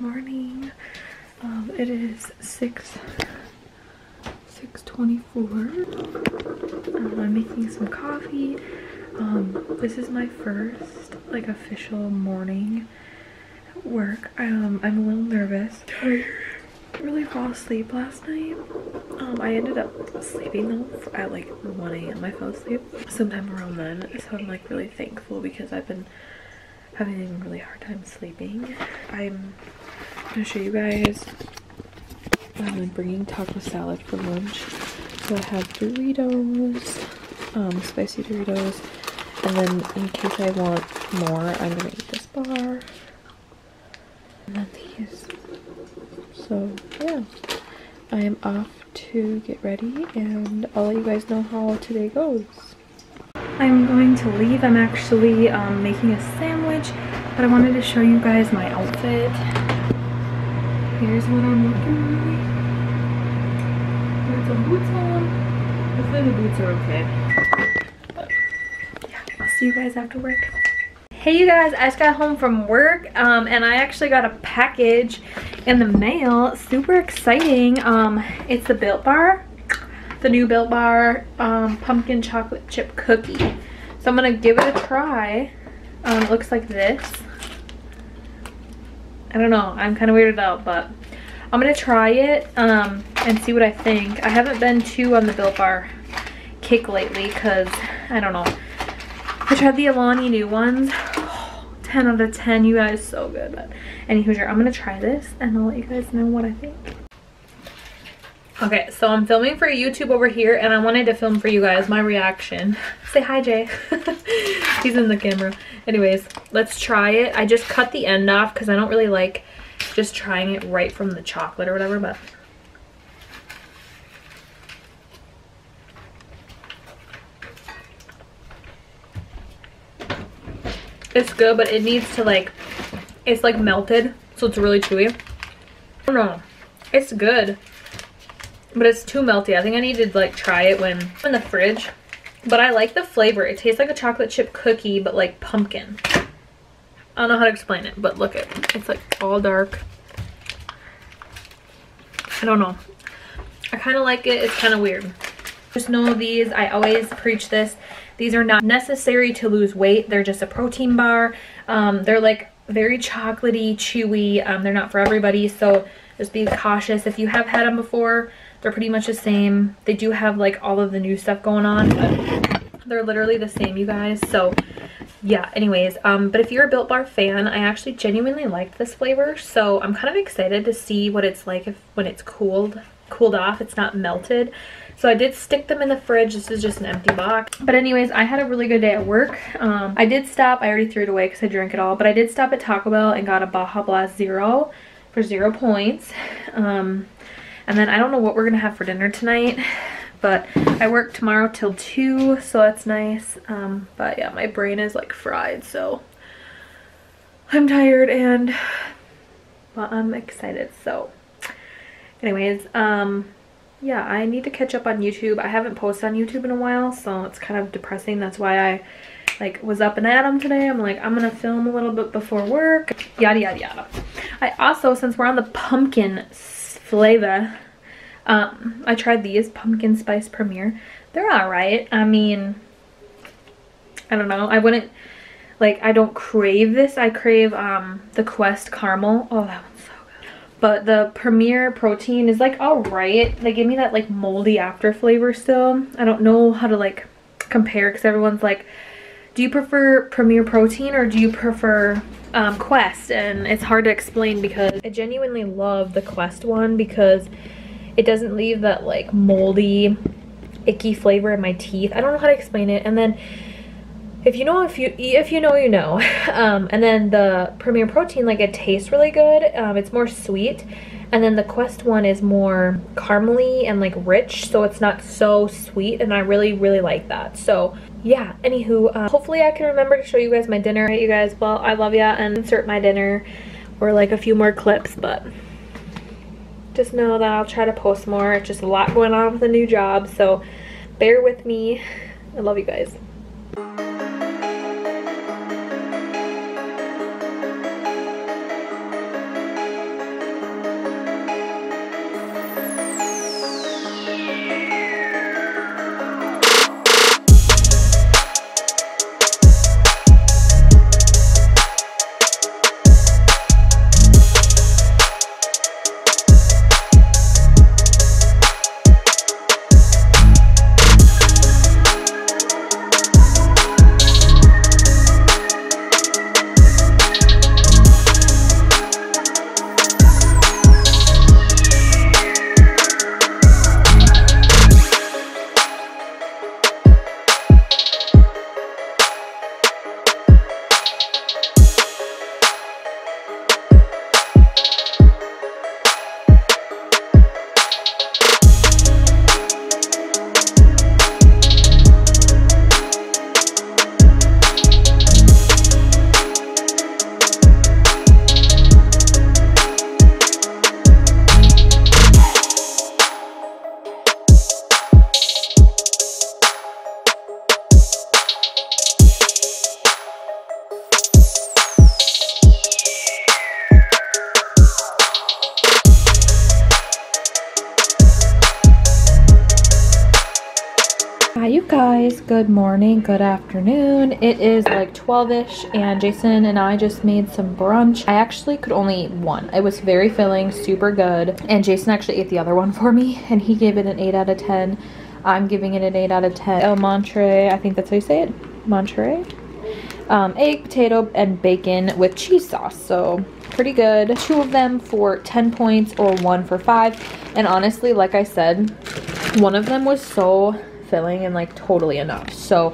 morning. It is 6:24. I'm making some coffee. This is my first like official morning at work. I'm a little nervous. I really fall asleep last night. I ended up sleeping though at like 1 AM I fell asleep sometime around then, so I'm like really thankful because I've been having a really hard time sleeping. I'm gonna show you guys. I'm bringing taco salad for lunch. So I have Doritos, spicy Doritos, and then in case I want more, I'm gonna eat this bar. And then these. So yeah, I am off to get ready and I'll let you guys know how today goes. I'm going to leave. I'm actually making a sandwich, but I wanted to show you guys my outfit. Here's what I'm looking like. There's some boots on. Hopefully the boots are okay. But yeah, I'll see you guys after work. Hey you guys, I just got home from work and I actually got a package in the mail. Super exciting. It's the Bilt Bar. The new Bilt Bar pumpkin chocolate chip cookie. So I'm gonna give it a try. It looks like this. I don't know, I'm kind of weirded out, but I'm gonna try it and see what I think. I haven't been too on the Bilt Bar kick lately because I don't know. I tried the Alani new ones. Oh, 10 out of 10, you guys, so good. But anywho, I'm gonna try this and I'll let you guys know what I think. Okay, so I'm filming for YouTube over here and I wanted to film for you guys my reaction. Say hi, Jay. He's in the camera. Anyways, let's try it. I just cut the end off because I don't really like just trying it right from the chocolate or whatever, but it's good, but it needs to like, it's like melted, so it's really chewy. I don't know. It's good. But it's too melty. I think I need to like try it when in the fridge. But I like the flavor. It tastes like a chocolate chip cookie, but like pumpkin. I don't know how to explain it, but look it. It's like all dark. I don't know. I kind of like it. It's kind of weird. Just know these. I always preach this. These are not necessary to lose weight. They're just a protein bar. They're like very chocolatey, chewy. They're not for everybody. So just be cautious if you have had them before. They're pretty much the same. They do have like all of the new stuff going on, but they're literally the same, you guys. So yeah, anyways, but if you're a Bilt Bar fan, I actually genuinely liked this flavor, so I'm kind of excited to see what it's like if when it's cooled off, it's not melted. So I did stick them in the fridge. This is just an empty box. But anyways, I had a really good day at work. I did stop. I already threw it away because I drank it all, but I did stop at Taco Bell and got a Baja Blast Zero for 0 points. And then I don't know what we're gonna have for dinner tonight, but I work tomorrow till 2, so that's nice. But yeah, my brain is like fried, so I'm tired and well, I'm excited. So anyways, yeah, I need to catch up on YouTube. I haven't posted on YouTube in a while, so it's kind of depressing. That's why I like was up and at 'em today. I'm like, I'm gonna film a little bit before work, yada yada yada. I also, since we're on the pumpkin flavor, I tried these pumpkin spice Premier. They're all right. I mean, I don't know, I wouldn't like, I don't crave this. I crave the Quest caramel. Oh, that one's so good. But the Premier Protein is like all right. They give me that like moldy after flavor still. I don't know how to like compare because everyone's like, do you prefer Premier Protein or do you prefer Quest? And it's hard to explain because I genuinely love the Quest one because it doesn't leave that like moldy, icky flavor in my teeth. I don't know how to explain it. And then if you know, you know. And then the Premier Protein, like it tastes really good. It's more sweet. And then the Quest one is more caramely and like rich, so it's not so sweet, and I really, really like that. So yeah, anywho, hopefully I can remember to show you guys my dinner. All right, you guys, well, I love ya, and insert my dinner or like a few more clips, but just know that I'll try to post more. It's just a lot going on with the new job, so bear with me. I love you guys. Hi you guys, good morning, good afternoon. It is like 12ish and Jason and I just made some brunch. I actually could only eat one. It was very filling, super good. And Jason actually ate the other one for me and he gave it an 8 out of 10. I'm giving it an 8 out of 10. El Monterey, I think that's how you say it, Monterey. Egg, potato, and bacon with cheese sauce, so pretty good. Two of them for 10 points or one for 5. And honestly, like I said, one of them was so filling and like totally enough, so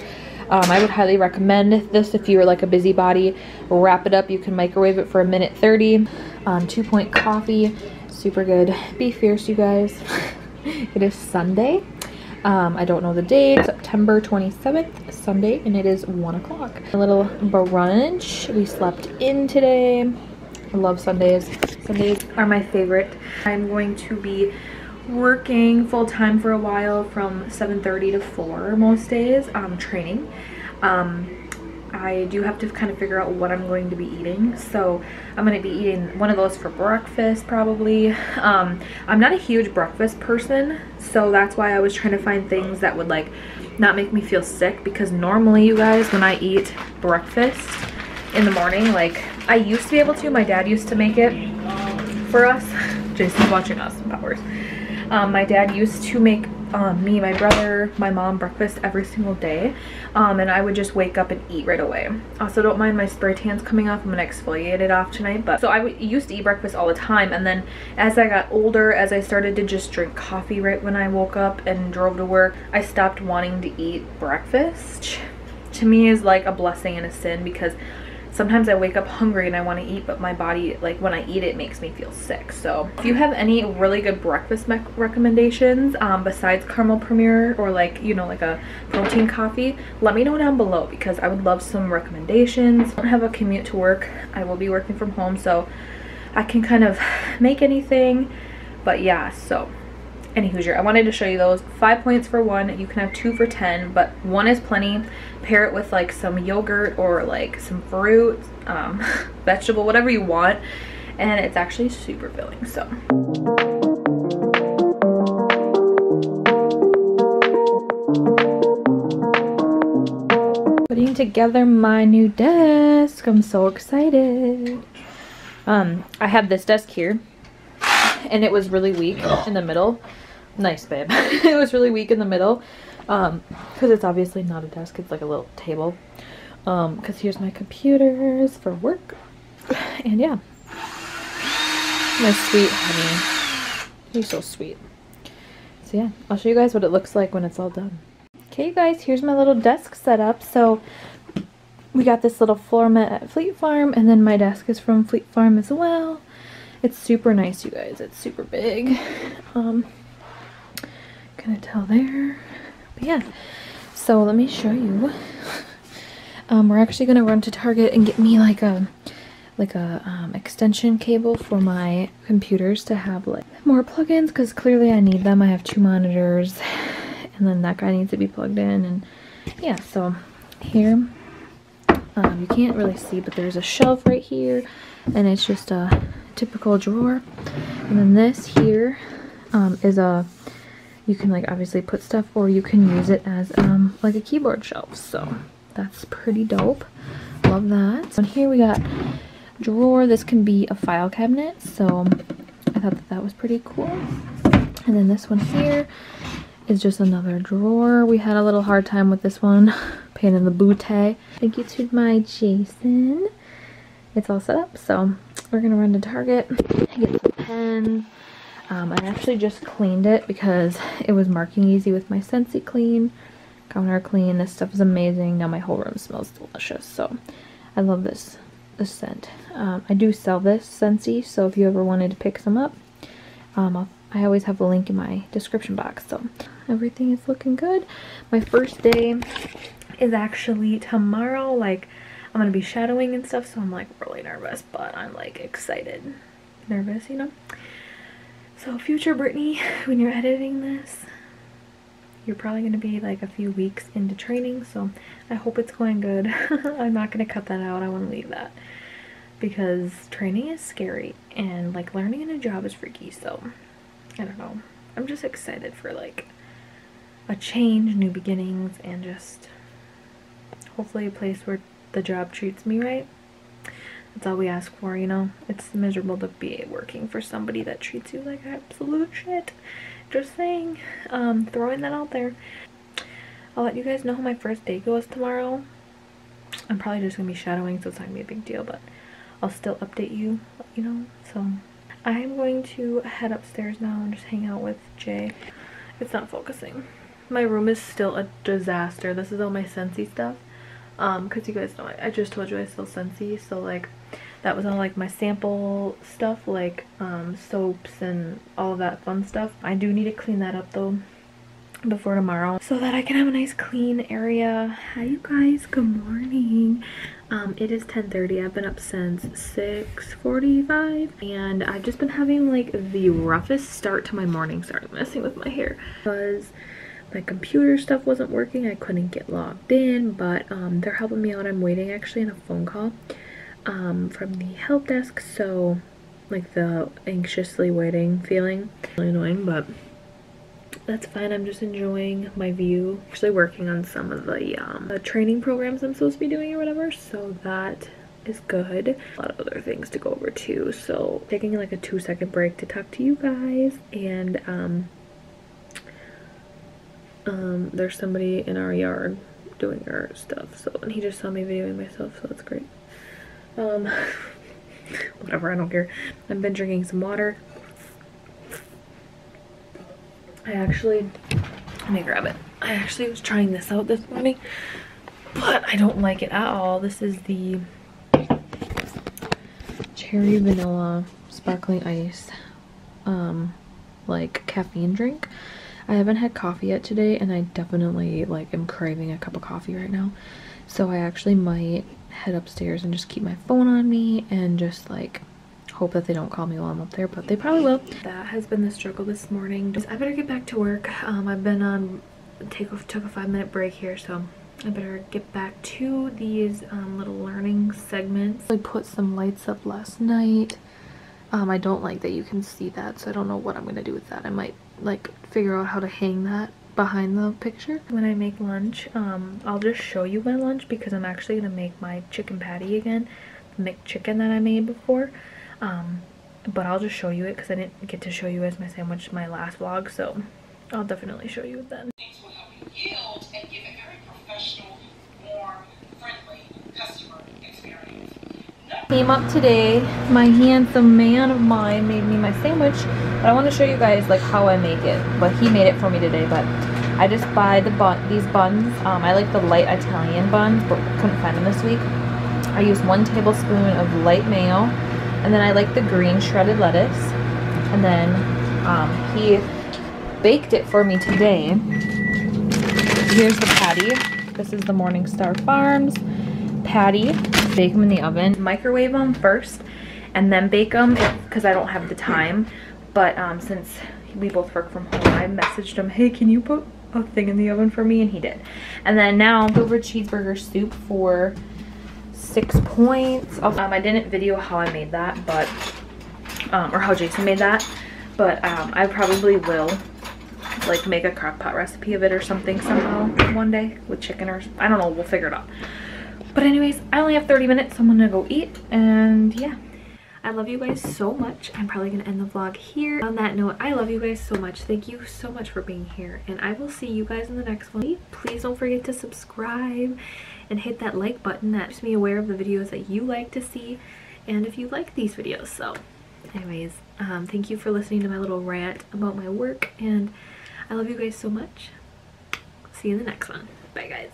I would highly recommend this if you were like a busybody. Wrap it up, you can microwave it for a minute 30. 2 point coffee, super good. Be fierce you guys. It is Sunday. I don't know the date, September 27th, Sunday, and it is 1 o'clock. A little brunch, we slept in today. I love Sundays. Sundays are my favorite. I'm going to be working full-time for a while from 7:30 to 4 most days, training. I do have to kind of figure out what I'm going to be eating, so I'm going to be eating one of those for breakfast probably. I'm not a huge breakfast person, so that's why I was trying to find things that would like not make me feel sick, because normally you guys, when I eat breakfast in the morning, like I used to be able to, my dad used to make it for us. Jason's watching Austin Powers. My dad used to make me, my brother, my mom breakfast every single day, and I would just wake up and eat right away. Also, don't mind my spray tans coming off. I'm gonna exfoliate it off tonight. But so I used to eat breakfast all the time, and then as I got older, as I started to just drink coffee right when I woke up and drove to work, I stopped wanting to eat breakfast. To me is like a blessing and a sin, because sometimes I wake up hungry and I want to eat, but my body, like when I eat it, makes me feel sick. So if you have any really good breakfast recommendations besides caramel premier or like, you know, like a protein coffee, let me know down below, because I would love some recommendations. I don't have a commute to work. I will be working from home, so I can kind of make anything. But yeah, so any Hoosier, I wanted to show you those. 5 points for one. You can have 2 for 10, but one is plenty. Pair it with like some yogurt or like some fruit, vegetable, whatever you want, and it's actually super filling. So putting together my new desk, I'm so excited. I have this desk here and it was really weak in the middle. Nice, babe. It was really weak in the middle, because it's obviously not a desk, it's like a little table. Because here's my computers for work. And yeah, my sweet honey, he's so sweet. So yeah, I'll show you guys what it looks like when it's all done. Okay you guys, here's my little desk setup. So we got this little floor mat at Fleet Farm, and then my desk is from Fleet Farm as well. It's super nice you guys, it's super big. Gonna tell there, but yeah, so let me show you. We're actually gonna run to Target and get me like a extension cable for my computers to have like more plugins, because clearly I need them. I have 2 monitors, and then that guy needs to be plugged in, and yeah. So here, you can't really see, but there's a shelf right here, and it's just a typical drawer. And then this here is a, you can like obviously put stuff, or you can use it as like a keyboard shelf, so that's pretty dope. Love that. So here we got a drawer. This can be a file cabinet, so I thought that that was pretty cool. And then this one here is just another drawer. We had a little hard time with this one. Pain in the booty. Thank you to my Jason. It's all set up, so we're gonna run to Target and get some pens. I actually just cleaned it because it was marking easy with my Scentsy clean, counter clean. This stuff is amazing. Now my whole room smells delicious, so I love this scent. I do sell this Scentsy, so if you ever wanted to pick some up, I always have a link in my description box. So everything is looking good. My first day is actually tomorrow. Like I'm gonna be shadowing and stuff, so I'm like really nervous, but I'm like excited. Nervous, you know? So future Brittany, when you're editing this, you're probably going to be like a few weeks into training, so I hope it's going good. I'm not going to cut that out. I want to leave that, because training is scary, and like learning a new job is freaky, so I don't know. I'm just excited for like a change, new beginnings, and just hopefully a place where the job treats me right. That's all we ask for, you know. It's miserable to be working for somebody that treats you like absolute shit. Just saying, throwing that out there. I'll let you guys know how my first day goes tomorrow. I'm probably just gonna be shadowing, so it's not gonna be a big deal, but I'll still update you, you know. So I'm going to head upstairs now and just hang out with Jay. It's not focusing. My room is still a disaster. This is all my Scentsy stuff, because you guys know I just told you I sell Scentsy, so like that was all like my sample stuff, like soaps and all that fun stuff. I do need to clean that up though before tomorrow so that I can have a nice clean area. Hi you guys, good morning. It is 10:30. I've been up since 6:45 and I've just been having like the roughest start to my morning. Sorry, I'm messing with my hair because my computer stuff wasn't working. I couldn't get logged in, but they're helping me out. I'm waiting actually on a phone call from the help desk, so like the anxiously waiting feeling, really annoying, but that's fine. I'm just enjoying my view. Actually working on some of the training programs I'm supposed to be doing or whatever, so that is good. A lot of other things to go over too, so taking like a 2-second break to talk to you guys. And there's somebody in our yard doing our stuff, so, and he just saw me videoing myself, so that's great. Whatever, I don't care. I've been drinking some water. I actually, let me grab it. I actually was trying this out this morning, but I don't like it at all. This is the cherry vanilla sparkling ice, like caffeine drink. I haven't had coffee yet today, and I definitely like am craving a cup of coffee right now. So I actually might head upstairs and just keep my phone on me and just like hope that they don't call me while I'm up there, but they probably will. That has been the struggle this morning. I better get back to work. I've been on took a 5-minute break here, so I better get back to these little learning segments. I put some lights up last night. I don't like that you can see that, so I don't know what I'm gonna do with that. I might like figure out how to hang that behind the picture. When I make lunch, I'll just show you my lunch because I'm actually gonna make my chicken patty again, the McChicken that I made before. But I'll just show you it because I didn't get to show you as my sandwich in my last vlog, so I'll definitely show you it then. Things will help you yield and give a very professional, warm, friendly customer experience. Came up today, my handsome man of mine made me my sandwich, but I want to show you guys like how I make it, but he made it for me today. But I just buy the these buns. I like the light Italian buns, but couldn't find them this week. I used 1 tablespoon of light mayo. And then I like the green shredded lettuce. And then he baked it for me today. Here's the patty. This is the Morningstar Farms patty. Bake them in the oven. Microwave them first and then bake them because I don't have the time. But since we both work from home, I messaged him, hey, can you put a thing in the oven for me? And he did. And then now, over cheeseburger soup for 6 points. I didn't video how I made that, but or how Jason made that, but I probably will like make a crock pot recipe of it or something somehow one day with chicken or I don't know, we'll figure it out. But anyways, I only have 30 minutes, so I'm gonna go eat. And yeah, I love you guys so much. I'm probably gonna end the vlog here. On that note, I love you guys so much. Thank you so much for being here, and I will see you guys in the next one. Please don't forget to subscribe and hit that like button. That makes me aware of the videos that you like to see and if you like these videos. So anyways, thank you for listening to my little rant about my work, and I love you guys so much. See you in the next one. Bye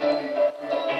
guys.